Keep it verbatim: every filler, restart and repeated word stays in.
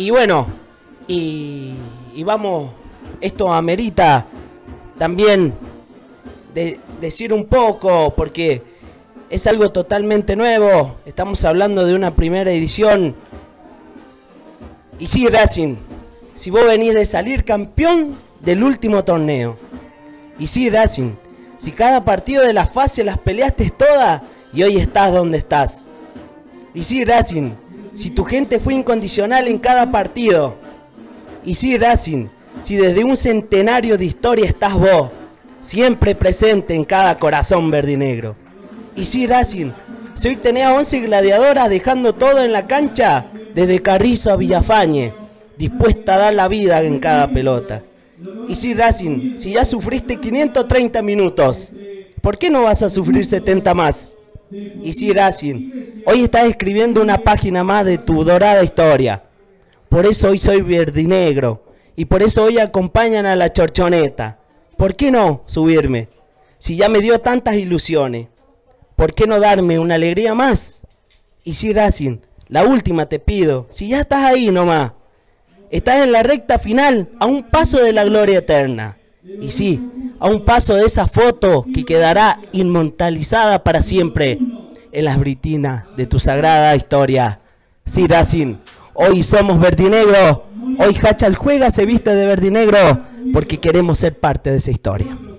Y bueno, y, y vamos, esto amerita también de, decir un poco, porque es algo totalmente nuevo. Estamos hablando de una primera edición. Y sí, Racing, si vos venís de salir campeón del último torneo. Y sí, Racing, si cada partido de la fase las peleaste todas y hoy estás donde estás. Y sí, Racing, si tu gente fue incondicional en cada partido. Y sí, Racing, si desde un centenario de historia estás vos, siempre presente en cada corazón verdinegro. Y sí, Racing, si hoy tenés a once gladiadoras dejando todo en la cancha, desde Carrizo a Villafañe, dispuesta a dar la vida en cada pelota. Y sí, Racing, si ya sufriste quinientos treinta minutos, ¿por qué no vas a sufrir setenta más? Y sí, Racing, hoy estás escribiendo una página más de tu dorada historia. Por eso hoy soy verdinegro, y por eso hoy acompañan a la chorchoneta. ¿Por qué no subirme? Si ya me dio tantas ilusiones, ¿por qué no darme una alegría más? Y sí, Racing, la última te pido, si ya estás ahí nomás, estás en la recta final, a un paso de la gloria eterna. Y sí, a un paso de esa foto que quedará inmortalizada para siempre en las britinas de tu sagrada historia. Sí, Racing, hoy somos verdinegros, hoy Hachal juega, se viste de verdinegro, porque queremos ser parte de esa historia.